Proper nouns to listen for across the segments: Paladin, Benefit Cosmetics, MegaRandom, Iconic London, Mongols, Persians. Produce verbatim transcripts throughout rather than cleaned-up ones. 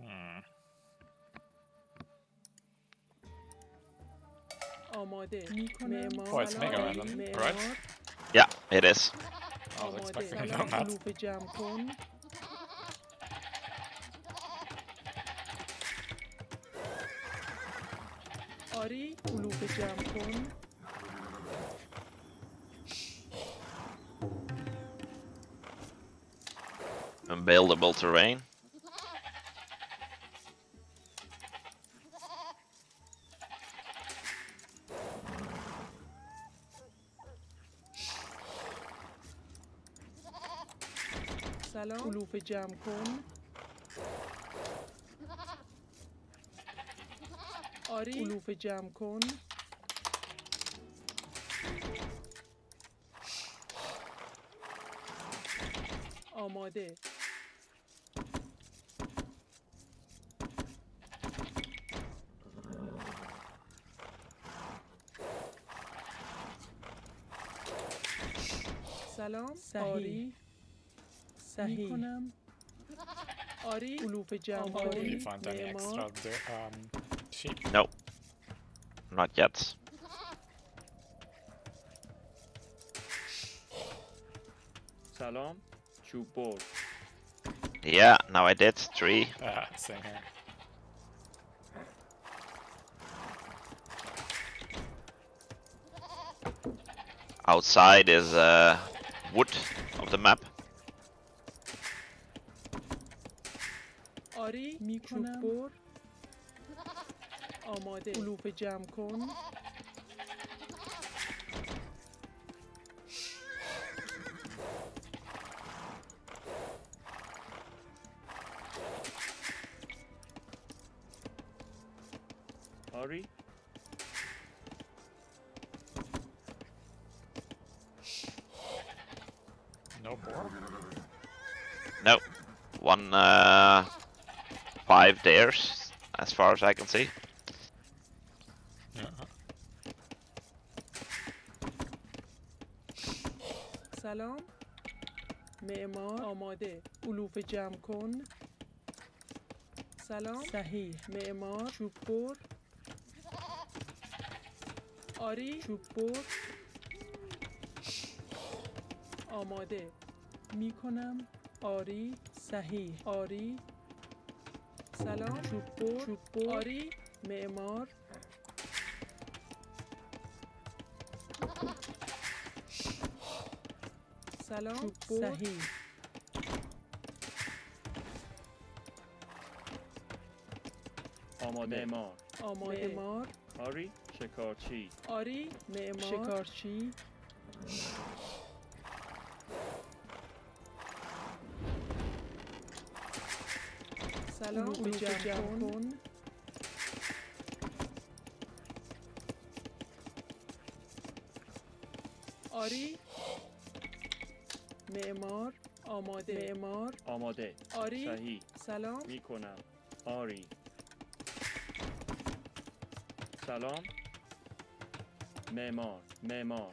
Hmm. Oh, it's mega random, right? Yeah, it is. I was expecting a nomad. Unbuildable terrain. Loop jam con. Ori loop jam con. Amade. Salam, Ori. Nikonam. Ori. Did you find any extra um, sheep? No, not yet. Salam, Chupor. Yeah, now I did three. Ah, same here. Outside is uh, wood of the map. میکنم آماده علوف جمع کن آری no more no one uh Five dares, as far as I can see. Salam, Memar, Amade, Uluf Jam Kon. Salam, Sahih, Memar, Chupur. Ari, Chupur. Amade, Mikonam, Ari, Sahih, Ari. سلام چوبور چوبور آری معمار سلام صحیح آماده معمار آماده معمار آری شکارچی آری معمار شکارچی Salam Bijampon. Ari Memar Amade Memar Amade Ari Sahi Salam Mikonam Ari Salam Memar Memar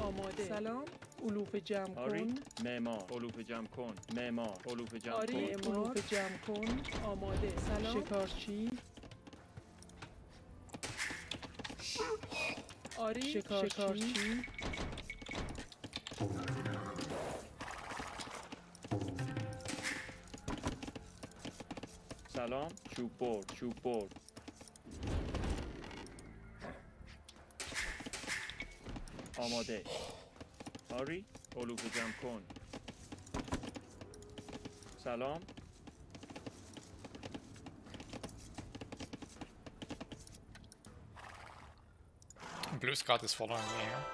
Amade Salam Uluf jam kon, memar. Uluf jam kon, memar. Uluf jam kon. Ari, uluf jam kon. Amade. Salam. Shikarchi. Ari, shikarchi. Salam. Chupor, chupor. Amade. آری علوف جمع کن سلام Blue Scott is following me here.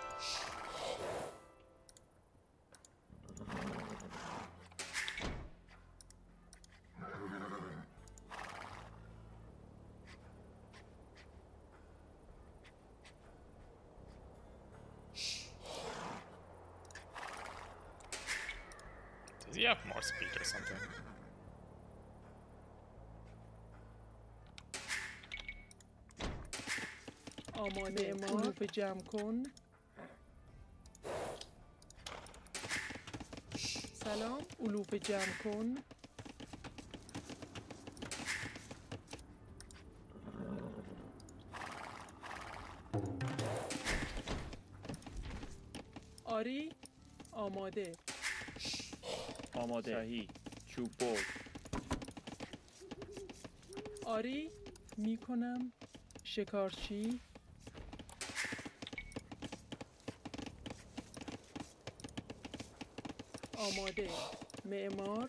You have more speed or something. Amade Amar Jam Kon. سلام، علوفه جمع کن. آری، آماده. آماده. صحیح. چوب برد. آری، میکنم. شکارچی. آماده. معمار.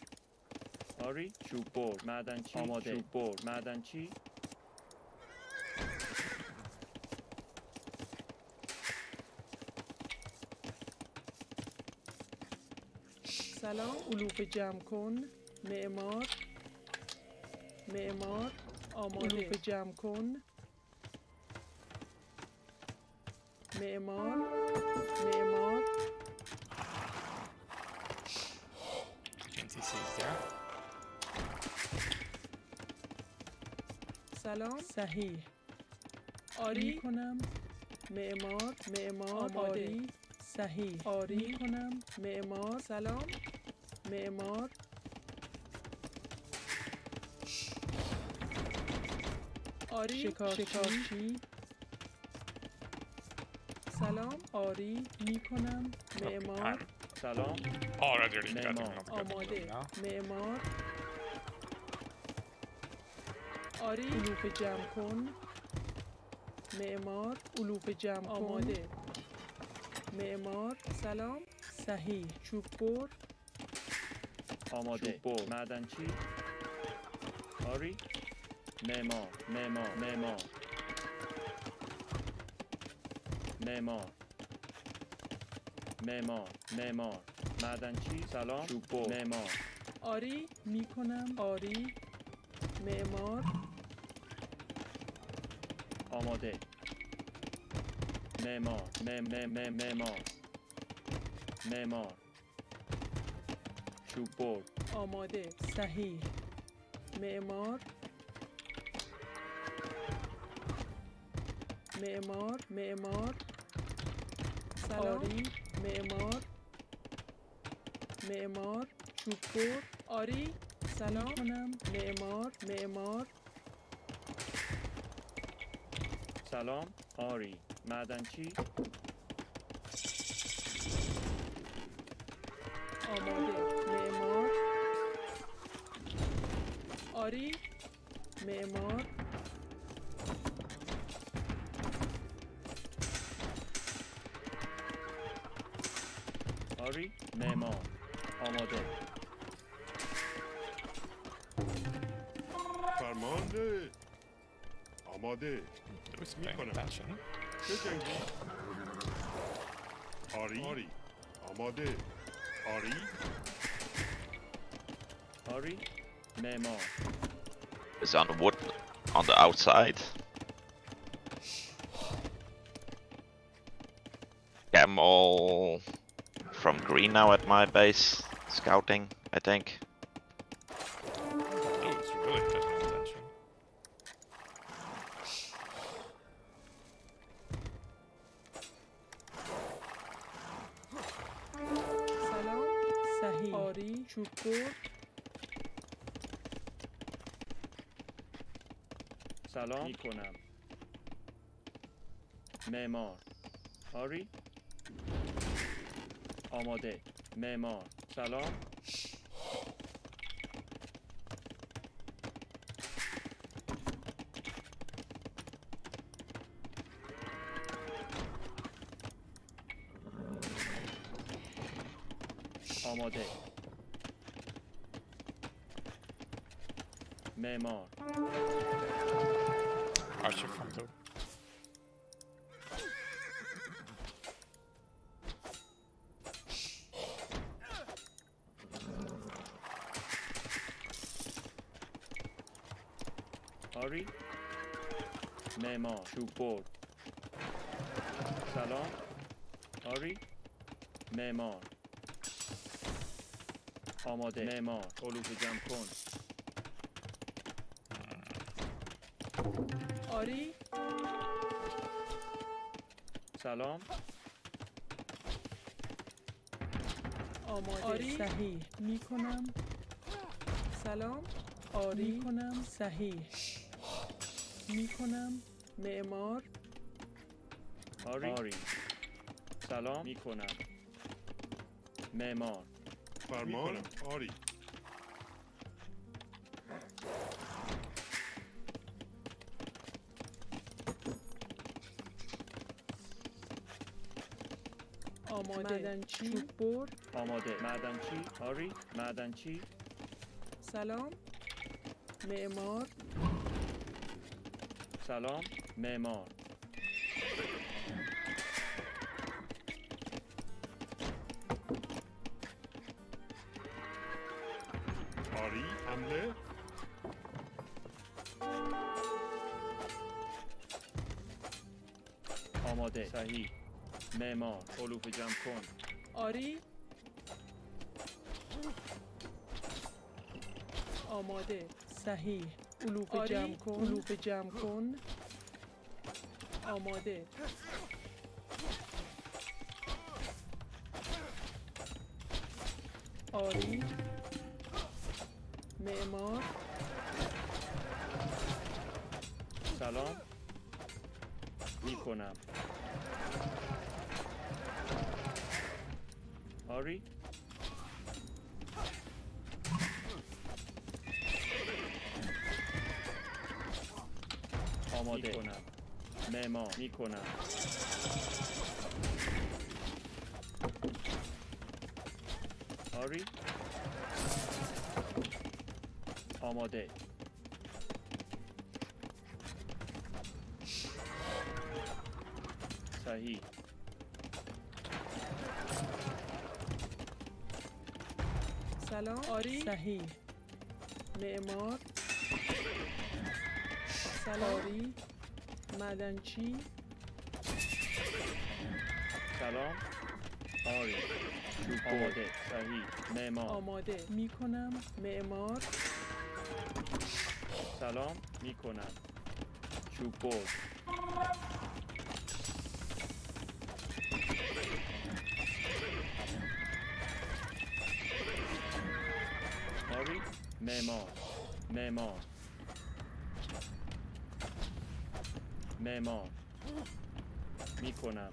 آری، چوب برد. معدنچی. آماده. چوب برد. معدنچی. سلام، علوف جمع کن. معمار. معمار. آماده. علوف جمع کن. معمار. معمار. سلام. صحیح. آری کنم. معمار. معمار. آماده. صحیح. آری کنم. معمار. سلام. معمار. آری. شکارچی. سلام. آری میکنم. معمار. سلام. آره معمار. آماده. معمار. آری علوفه جمع کن. معمار. علوفه جمع آماده. معمار. سلام. صحیح. چوب بر. آماده. چوب بر. معدنچی. آری. معمار. معمار. معمار. معمار. معمار. معمار. معدنچی. سلام. چوب بر. معمار. آری میکنم. آری. معمار. آماده. معمار. معمار. معمار. چوب برد. آماده. صحیح. معمار. معمار. معمار. آری. معمار. معمار. چوب برد. آری. سلام. معمار. معمار. سلام. آری. معدنچی. آماده. معمار. آری. معمار. آری. معمار. آماده. فرمانده. آماده. درست میکنم. آری. آری. آماده. آری. آری. معمار. Is on the wood on the outside. Camel from green now at my base. Scouting, I think. سلام میکنم. معمار. آری. آماده. معمار. سلام. آماده. معمار. Archer from top. Ari. Memo. Support. Salon. Ari. Memo. Amade. Memo. Olup jam kon. آری. سلام. آماده صحیح می کنم. سلام آری می کنم صحیح می کنم. معمار آری. آری سلام می کنم. معمار فرمان آری. آماده معدنچی چوببر آماده معدنچی آری معدنچی سلام معمار سلام معمار آری حمله آماده صحیح معمار علوف جمع کن آری آماده صحیح علوف جمع کن علوف جمع کن آماده آری معمار سلام میکنم آری آماده میکنم معمار میکنم آری آماده صحیح سلام آری صحیح معمار سلام آری معدنچی سلام آری آماده صحیح معمار آماده میکنم معمار سلام میکنم چوببر آری معمار معمار معمار میکنم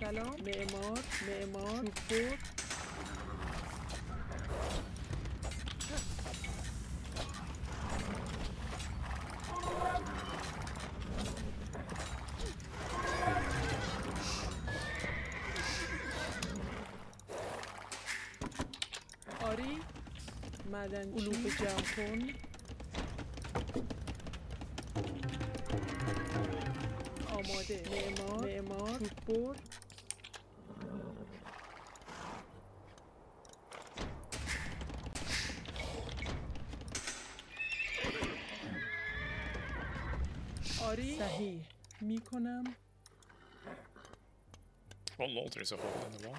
سلام معمار معمار چوببر آری معدنچی علوف جمع کن آماده معمار معمار چوببر صحیح میکنم. Oh lol, there's a hole in the wall.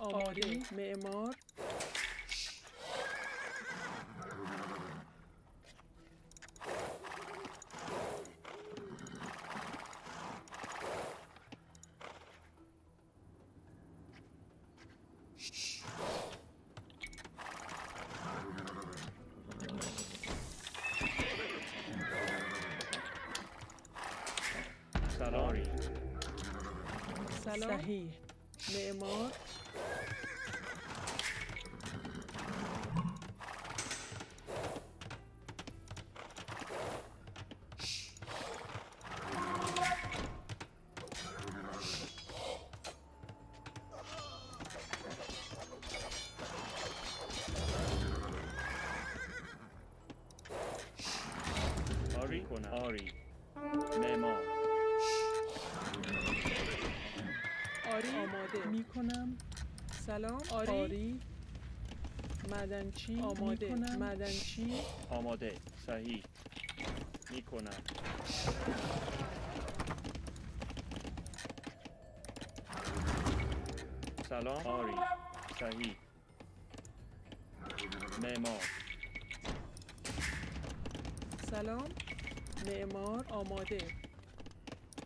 آماده معمار سلام صحیح معمار آری کنم آری معمار آری آماده میکنم سلام آری آری معدنچی آماده معدنچی آماده صحیح میکنم سلام آری صحیح معمار سلام معمار آماده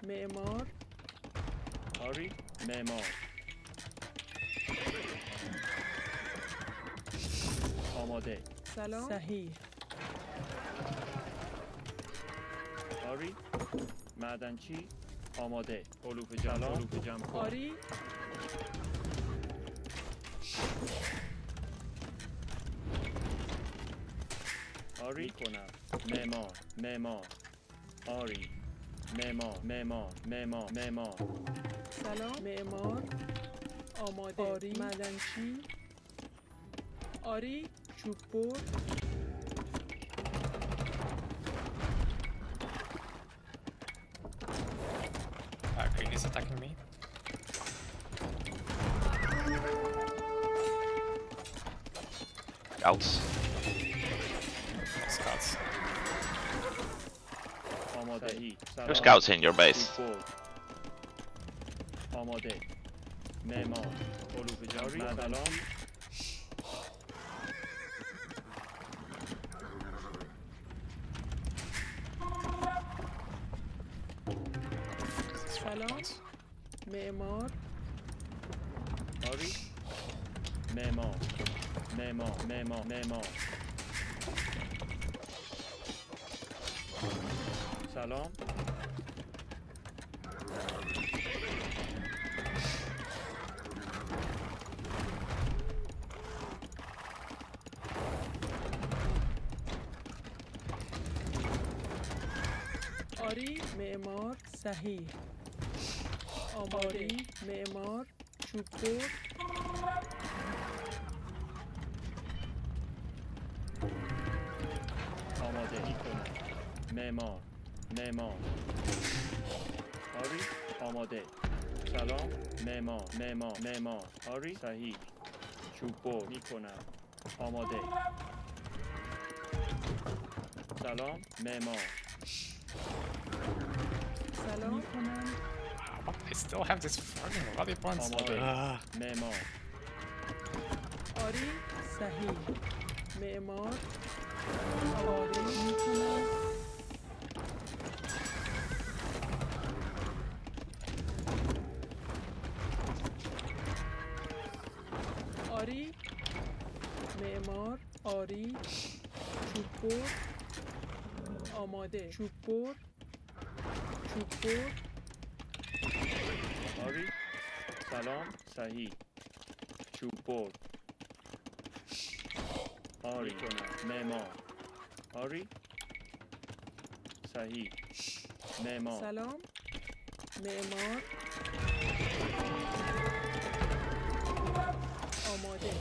معمار آری معمار آماده سلام صحیح آری معدنچی آماده علوف جمع علوف جمع آری آری کنم معمار معمار آری معمار معمار معمار معمار سلام معمار آماده آری معدنچی آری چوبور Okay, he's attacking me. Out. Scouts. There's scouts in your base. سلام معمار آری معمار معمار معمار معمار سلام آری معمار صحیح آماری معمار چوبور آمادگی کنم معمار معمار آری آماده سلام معمار معمار معمار آری صحیح چوبور میکنم آماده سلام معمار سلام کنم I still have this fucking bloody points. Ah, Memor. Ori Sahih. Memor. Ori Nicholas. Ori Memor. Ori Chupur. Amade. Chupur. Chupur. آری سلام صحیح چوبور آری معمار آری صحیح معمار سلام معمار آماده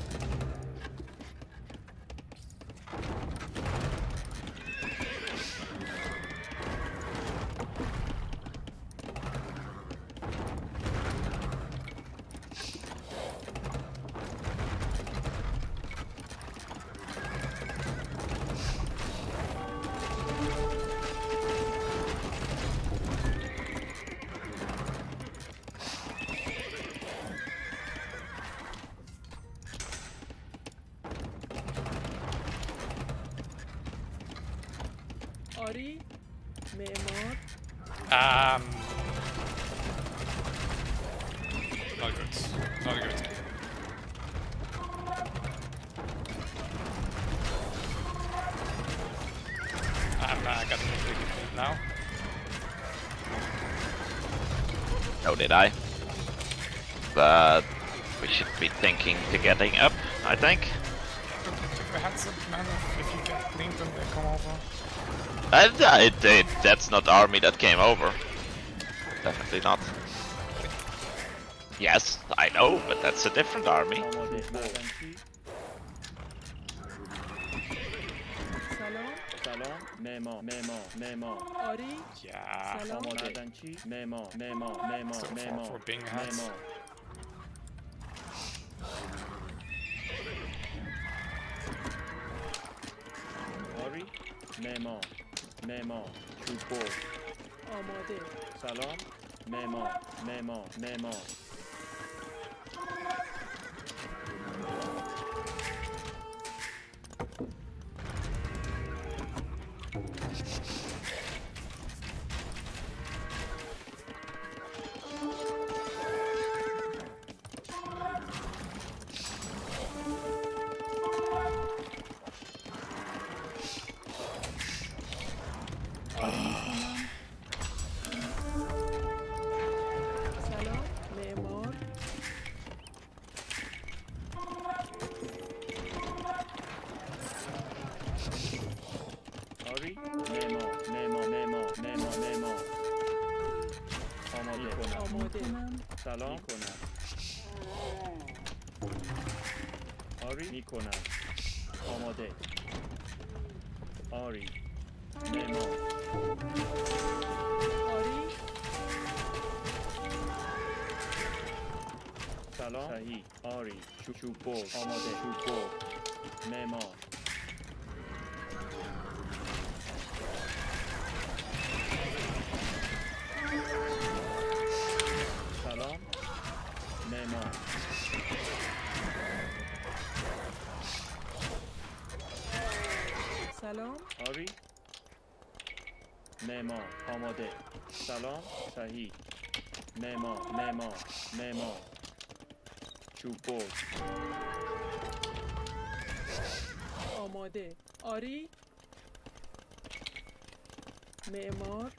Um, not good, not good. I'm uh, getting it now. No, did I? But we should be thinking to getting up, I think. If we had some mana, if you get cleaned, then they come over. I, it, it, that's not army that came over. Definitely not. Yes, I know, but that's a different army. Yeah. For being hats. مهمان مهمان چوبو آماده سلام مهمان مهمان مهمان سلام میکنم آری میکنم آماده آری مهمان آری سلام صحیح آری چوبو آماده چوبو مهمان سلام آری مهمان آماده سلام صحیح مهمان مهمان مهمان چوبو آماده آری معمار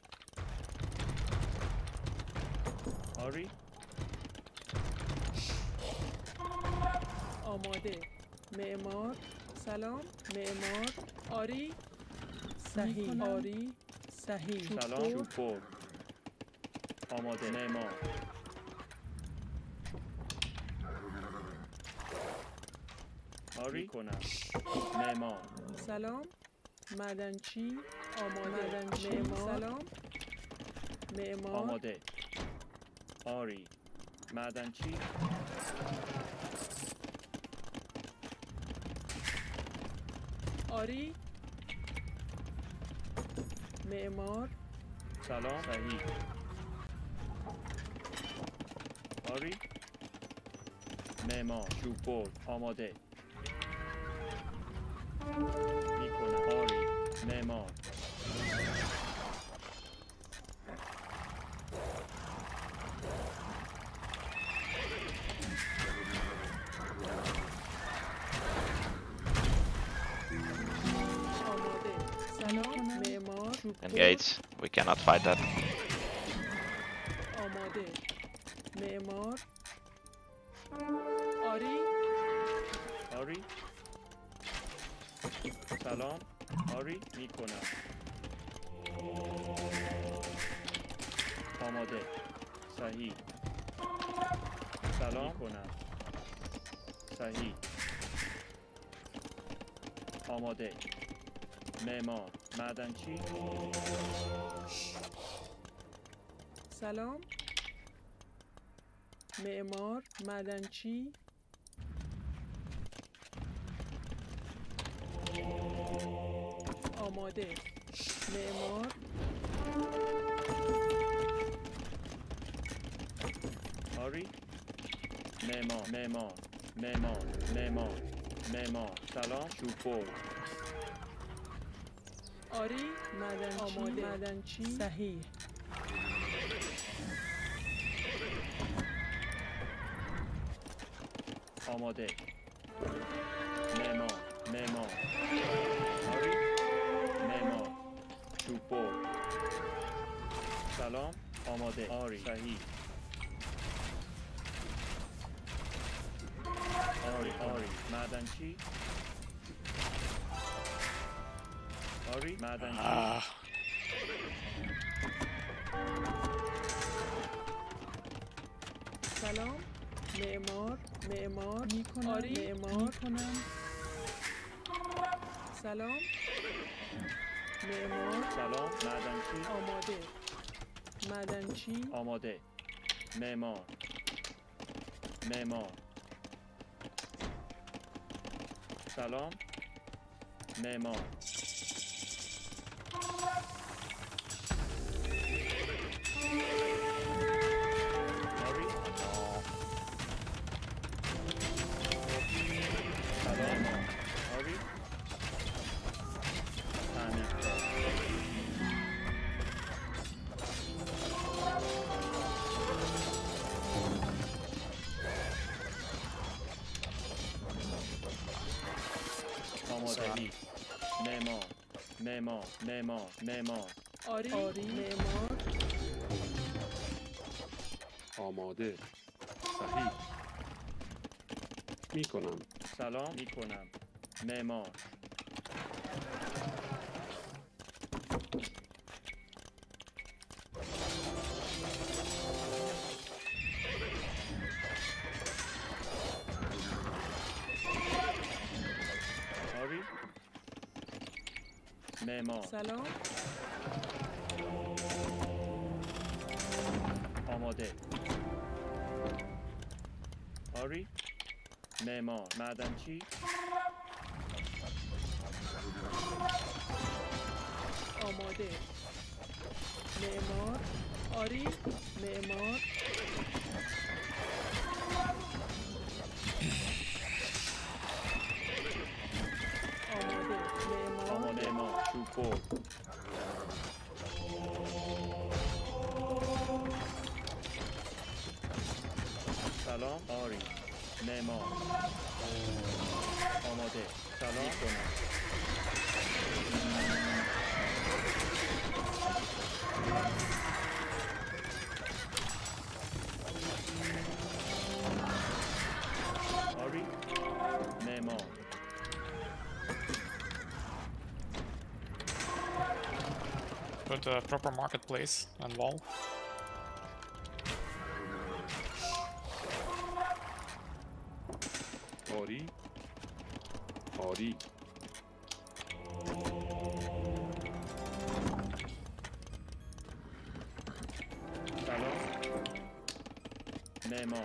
آری آماده معمار سلام معمار آری صحیح آری صحیح سلام چوبو آماده معمار آری کنم معمار سلام معدنچی آماده معمار سلام معمار آماده آری معدنچی آری معمار سلام صحیح آری معمار چوبو آماده میکنم آری معمار Engage. We cannot fight that. آماده. معمار. آری. آری. سلام. آری میکنم. آماده. صحیح. سلام کنم. صحیح. آماده. معمار. معدنچی سلام معمار معدنچی آماده معمار آری معمار معمار معمار معمار معمار سلام چوبو آری معدنچی آماده معدنچی صحیح آماده معمار معمار آری معمار چوبو سلام آماده آری صحیح آری آری معدنچی آری معدنچی سلام معمار معمار میکنم آری معمار کنم سلام معمار سلام معدنچی آماده معدنچی آماده معمار معمار سلام معمار Nemo, Nemo, Nemo, Nemo. Ori, Ori, Nemo. Amade. Sahih. Mikonam. Salam mikonam. Nemo. سلام آماده آری معمار معدنچی آماده معمار آری معمار Cool. Salam, Ari, Nemo, Amade, Salam, Konam. Ari, Nemo. Go to a proper marketplace and wall. Ori. Ori. Hello. Nemo.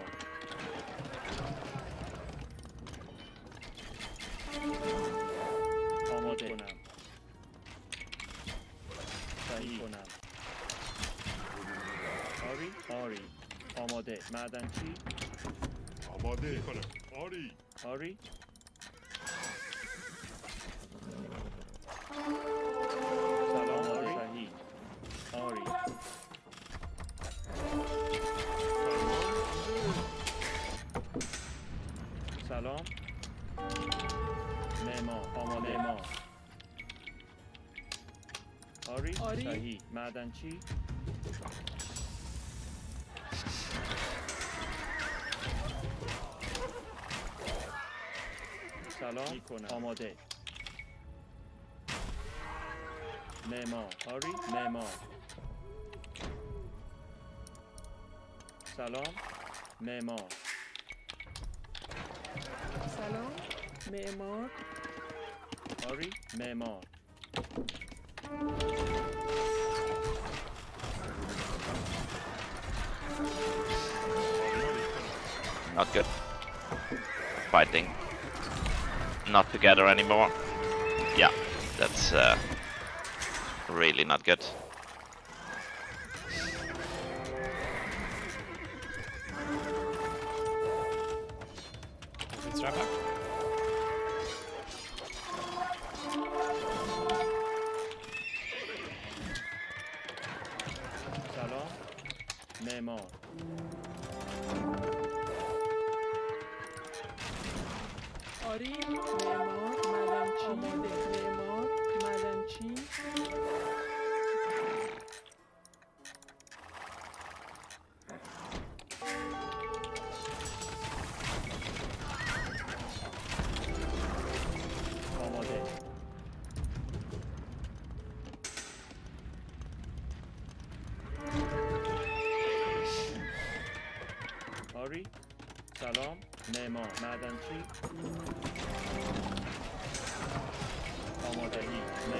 معدنچی آماده میکنم آری آری سلام آری شهید آری سلام نیما آماده ما آری شهید معدنچی سلام آماده معمار آری معمار سلام معمار سلام معمار آری معمار Not good fighting. Not together anymore. Yeah, that's uh, really not good. Let's try back. Salon, Nemo. Ori, Nemo, Malanchi, Nemo, Malanchi. Amade. Ori, Salam, Nemo, Malanchi. آماده معمار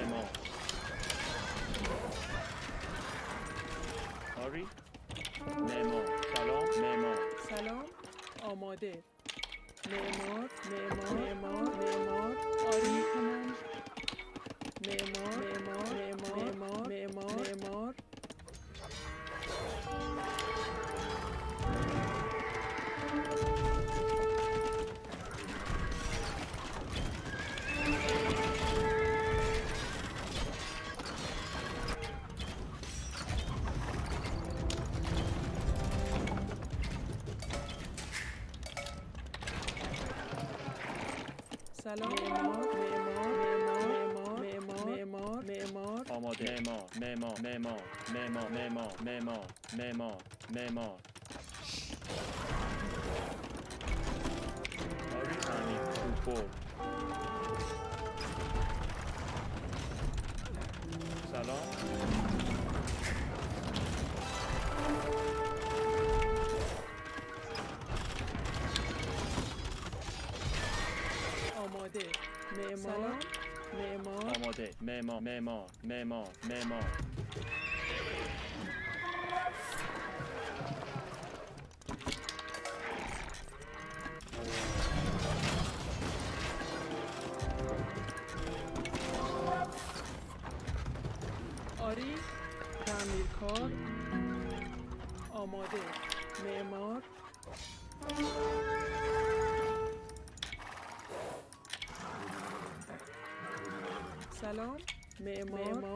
معمار معمار معمار آری کنم معمار معمار معمار سلام معمار معمار آماده معمار معمار معمار معمار معمار معمار معمار معمار سلام معمار معمار آماده معمار معمار معمار معمار آری تعمیرکار آماده معمار سلام معمار سلام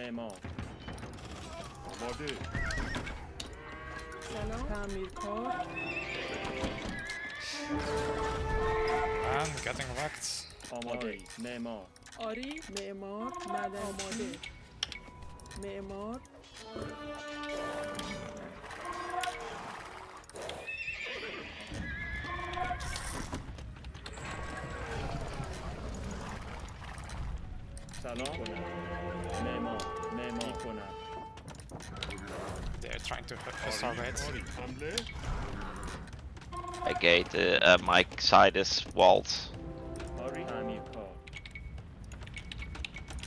معمار آماده سلام تعمیرکار I'm getting wrecked آماده معمار آری معمار معمار آماده معمار They're trying to hurt us already. Okay, the, uh, my side is walled.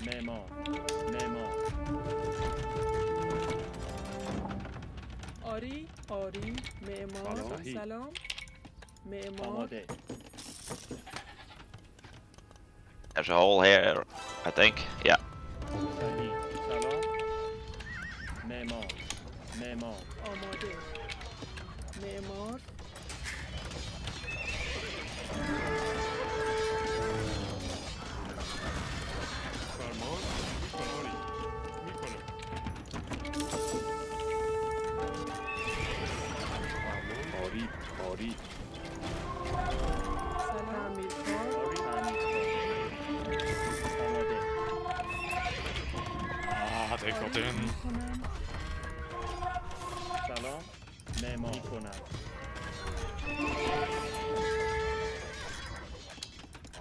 Memo, memo. Ori, Ori, memo, salam, memo. There's a hole here, I think. Yeah. Memo. Memo. Amade. Memo. They got in. Salam, Memo, Nikona.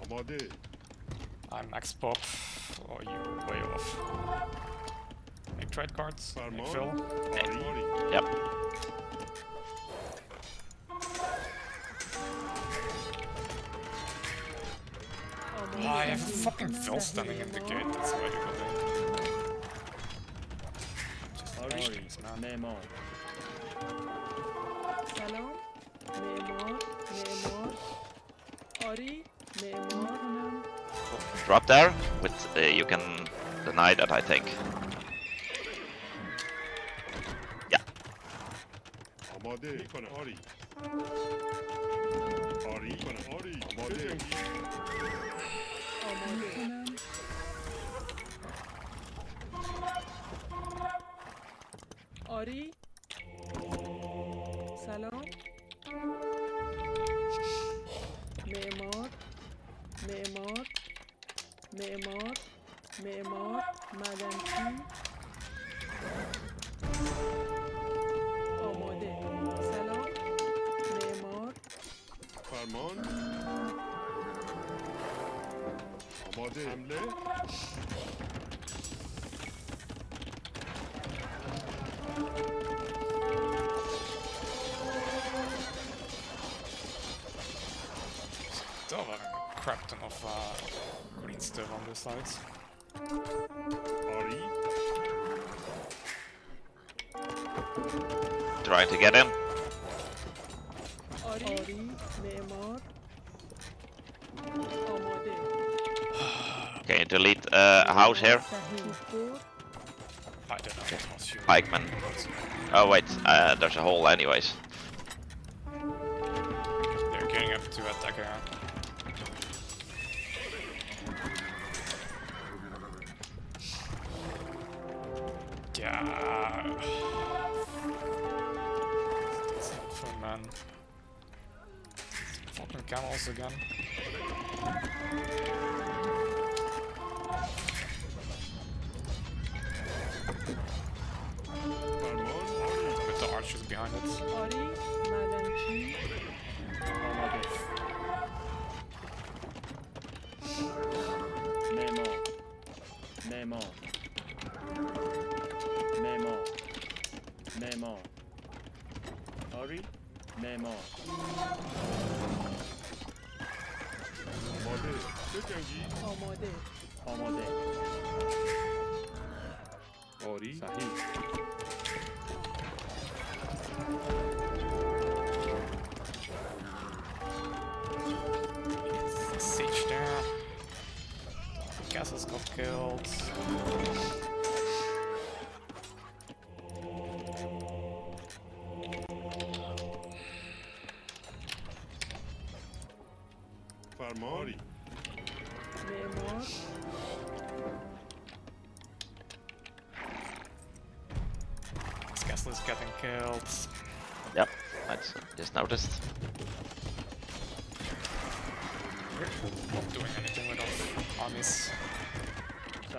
Amade. I'm max pop, or oh, you way off. Make trade cards, make fill. Hey. Yep. Oh, I have a fucking fill standing in the gate, that's why you got in. Memo. Salam, Memo, Memo. Ori, Memo. Drop there. With uh, you can deny that, I think. Yeah. Amade, Ori. Ori, Ori, Amade. Amade. Ori, Salam, Memor, Memor, Memor, Memor, Madame Omode, Salam, Memor, Farmon, Omode, Hamlet. Still having a crap ton of uh, green stuff on the sides. Ori. Try to get him. آری معمار آماده. Can you delete uh, house here? I don't know. Pikeman. Oh wait, uh, there's a hole anyways. They're getting up to attack here. Yeah. That's not fun, man. Fucking camels again. With the archers behind it. Nemo. Nemo. Nemo. Nemo. Ori. Nemo. Amade. Amade. Ori. Sahih. Siege there. The castles got killed. Farmori. This castle is getting killed. Yep, I just noticed. Not doing anything with our armies.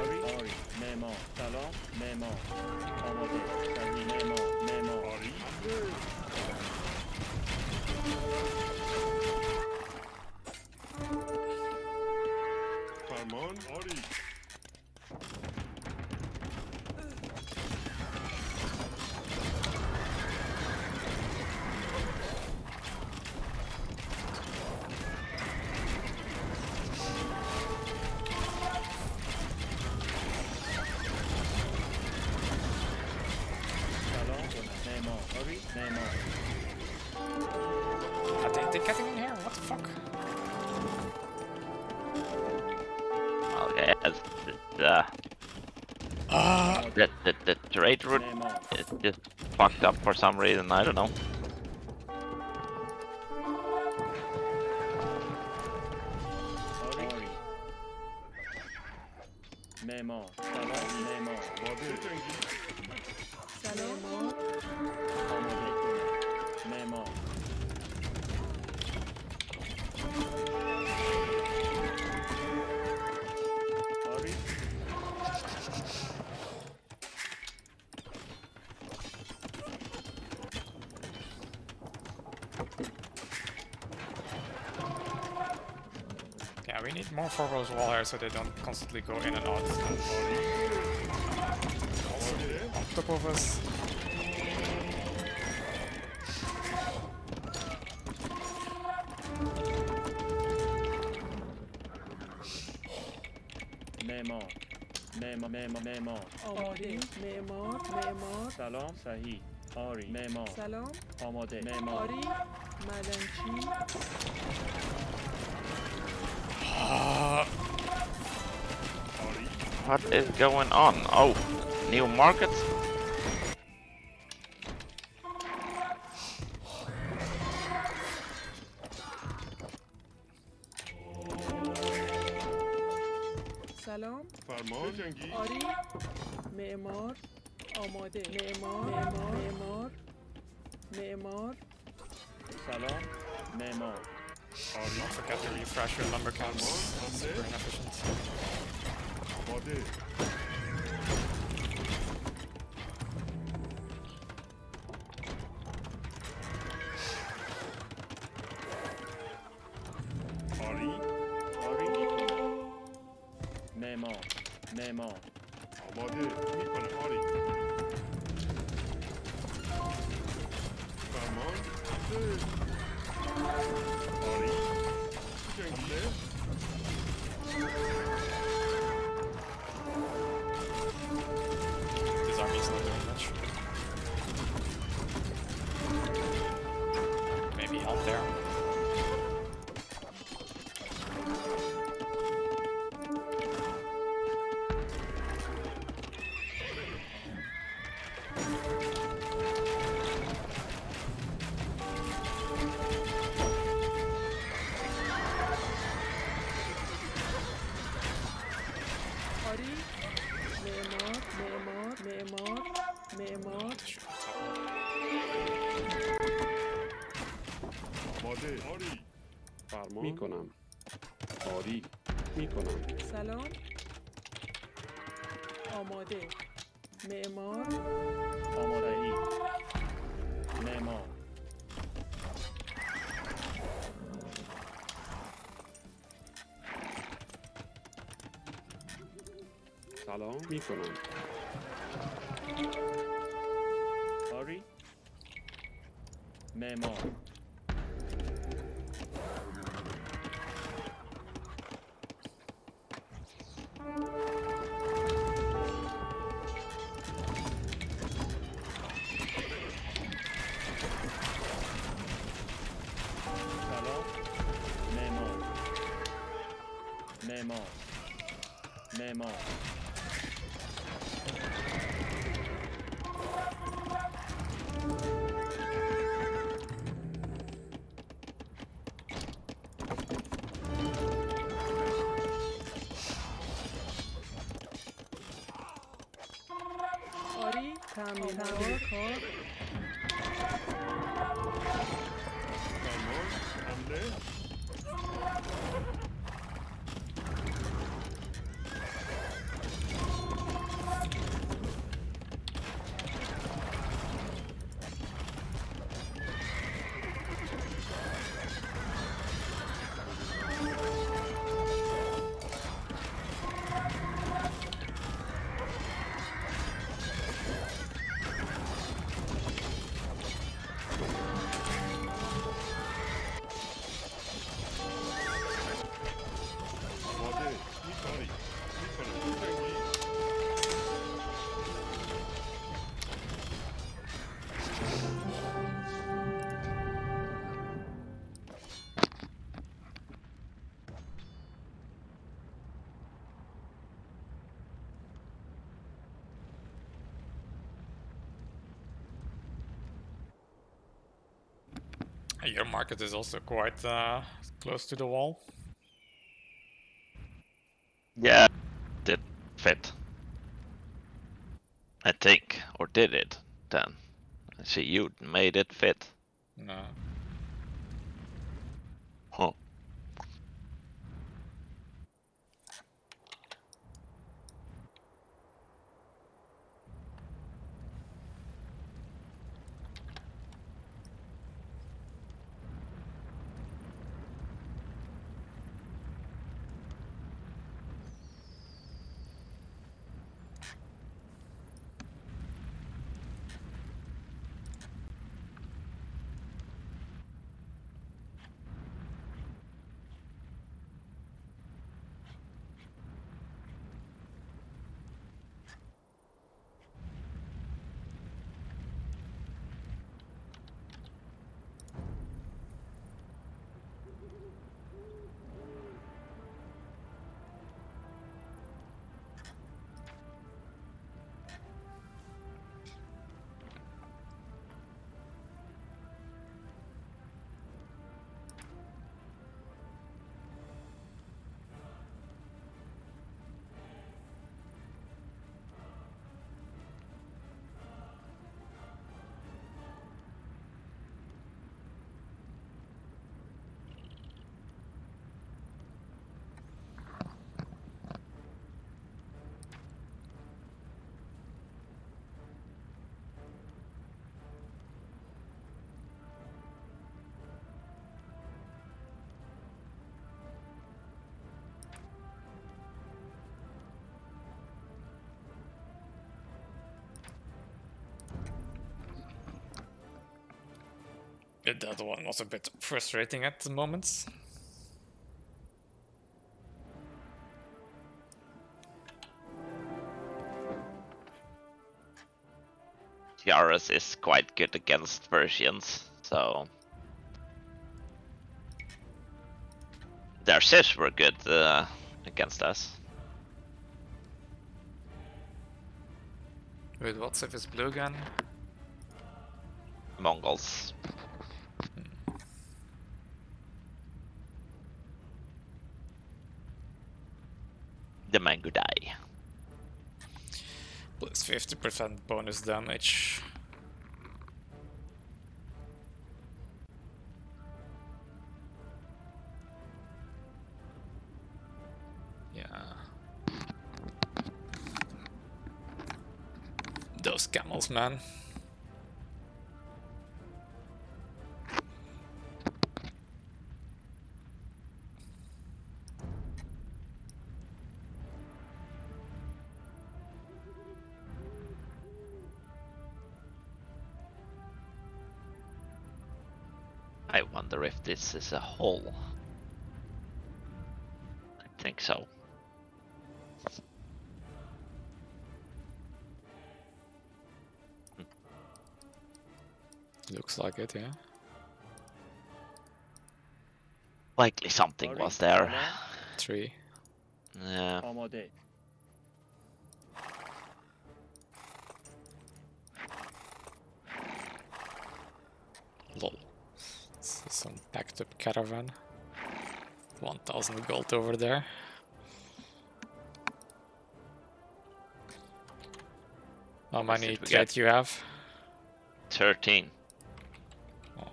Ori, Ori, Nemo, Salon, Nemo. Omode. The, the, the trade route is just fucked up for some reason, I don't know. Memo, Memo, we need more four-rows wall here so they don't constantly go in and out. Also on top of us. Nemo. Nemo, Nemo, Nemo. Ori. Nemo, Nemo. Salam, Sahi. Ori. Nemo. Salam. Amade. Nemo. Ori. Madanchi. What is going on? Oh, new market? Salam. Ori. Memor. Amade. Memor. Memor. Memor. Salam. Memor. Oh, don't forget to refresh your number caps. That's super inefficient. Ori, Ori, Nemo, Nemo, Morde, mikor alig. Tamam. Alig. Kendi. His army is not doing much. Maybe out there. میکنم آری میکنم سلام آماده معمار آماده ای معمار سلام میکنم آری معمار Your market is also quite uh, close to the wall. Yeah, did fit. I think, or did it then? I see you made it fit. No. Huh. The other one was a bit frustrating at the moment. T R S is quite good against Persians, so their ships were good uh, against us. Wait, what's if it's blue gun? Mongols. Hmm. The mango die. Plus fifty percent bonus damage. Yeah. Those camels, man. I wonder if this is a hole. I think so. Hmm. Looks like it, yeah. Likely something Sorry. was there. Three. Yeah. Lol. Some packed up caravan. one thousand gold over there. How many cat you have? thirteen. Oh.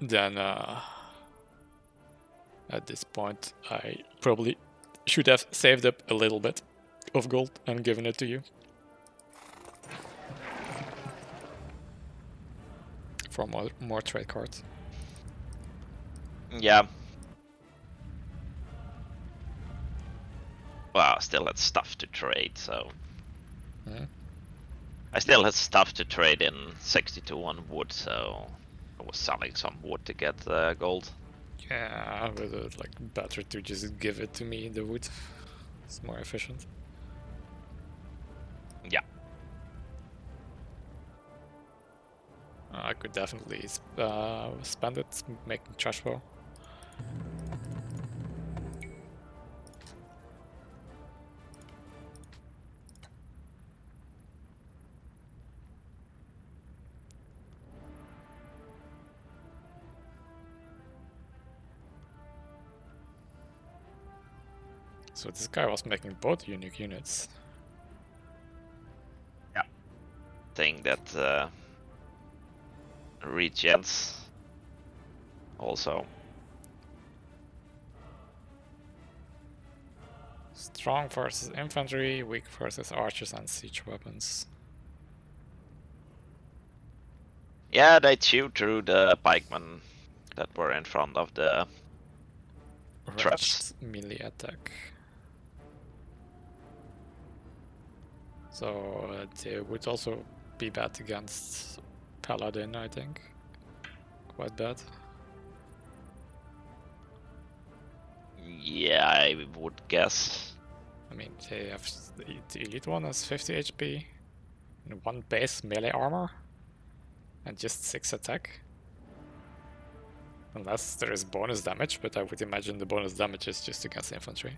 Then uh at this point, I probably should have saved up a little bit of gold and given it to you. For more, more trade cards. Yeah. Well, I still had stuff to trade, so... Yeah. I still had stuff to trade in sixty-two on wood, so... I was selling some wood to get uh, gold. Yeah, but it's like better to just give it to me, the wood. It's more efficient. Yeah. I could definitely uh, spend it making trash bow. So this guy was making both unique units. Yeah. Thing that uh, regens also. Strong versus infantry, weak versus archers and siege weapons. Yeah, they chewed through the pikemen that were in front of the traps. Melee attack. So uh, they would also be bad against Paladin, I think. Quite bad. Yeah, I would guess. I mean, they have the elite one has fifty H P, and one base melee armor, and just six attack. Unless there is bonus damage, but I would imagine the bonus damage is just against infantry.